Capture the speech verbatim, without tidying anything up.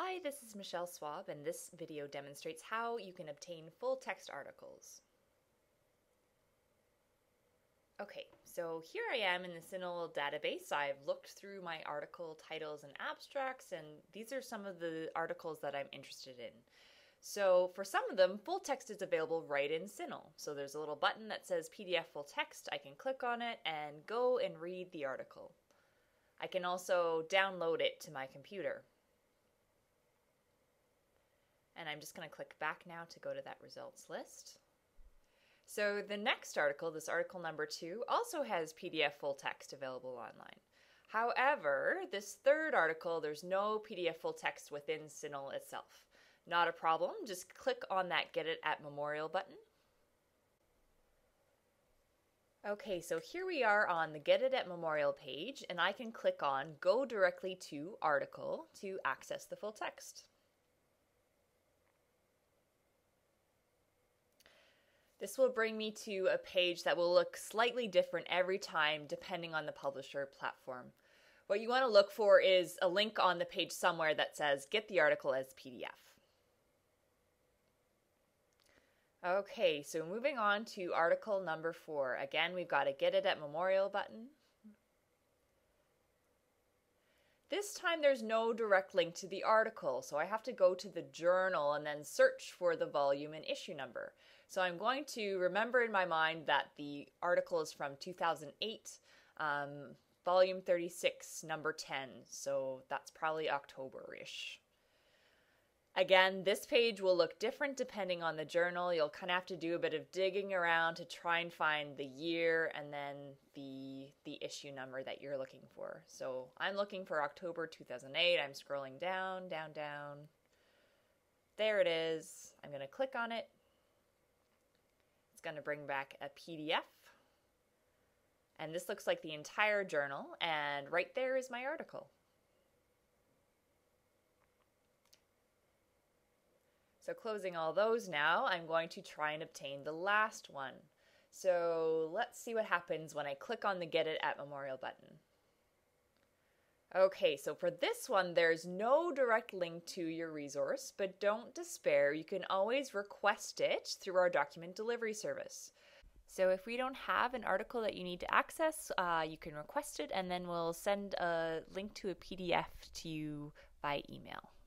Hi, this is Michelle Swab, and this video demonstrates how you can obtain full-text articles. Okay, so here I am in the CINAHL database. I've looked through my article titles and abstracts, and these are some of the articles that I'm interested in. So for some of them, full text is available right in CINAHL. So there's a little button that says P D F full text. I can click on it and go and read the article. I can also download it to my computer. And I'm just going to click back now to go to that results list. So the next article, this article number two, also has P D F full text available online. However, this third article, there's no P D F full text within CINAHL itself. Not a problem, just click on that Get It at Memorial button. Okay, so here we are on the Get It at Memorial page, and I can click on Go Directly to Article to access the full text. This will bring me to a page that will look slightly different every time depending on the publisher platform. What you want to look for is a link on the page somewhere that says get the article as P D F. Okay, so moving on to article number four. Again, we've got a Get It at Memorial button. This time there's no direct link to the article, so I have to go to the journal and then search for the volume and issue number. So I'm going to remember in my mind that the article is from two thousand eight, um, volume thirty-six, number ten, so that's probably October-ish. Again, this page will look different depending on the journal. You'll kind of have to do a bit of digging around to try and find the year and then the, the issue number that you're looking for. So I'm looking for October two thousand eight. I'm scrolling down, down, down. There it is. I'm going to click on it. It's going to bring back a P D F. And this looks like the entire journal. And right there is my article. So closing all those now, I'm going to try and obtain the last one. So let's see what happens when I click on the Get It at Memorial button. Okay, so for this one, there's no direct link to your resource, but don't despair. You can always request it through our document delivery service. So if we don't have an article that you need to access, uh, you can request it, and then we'll send a link to a P D F to you by email.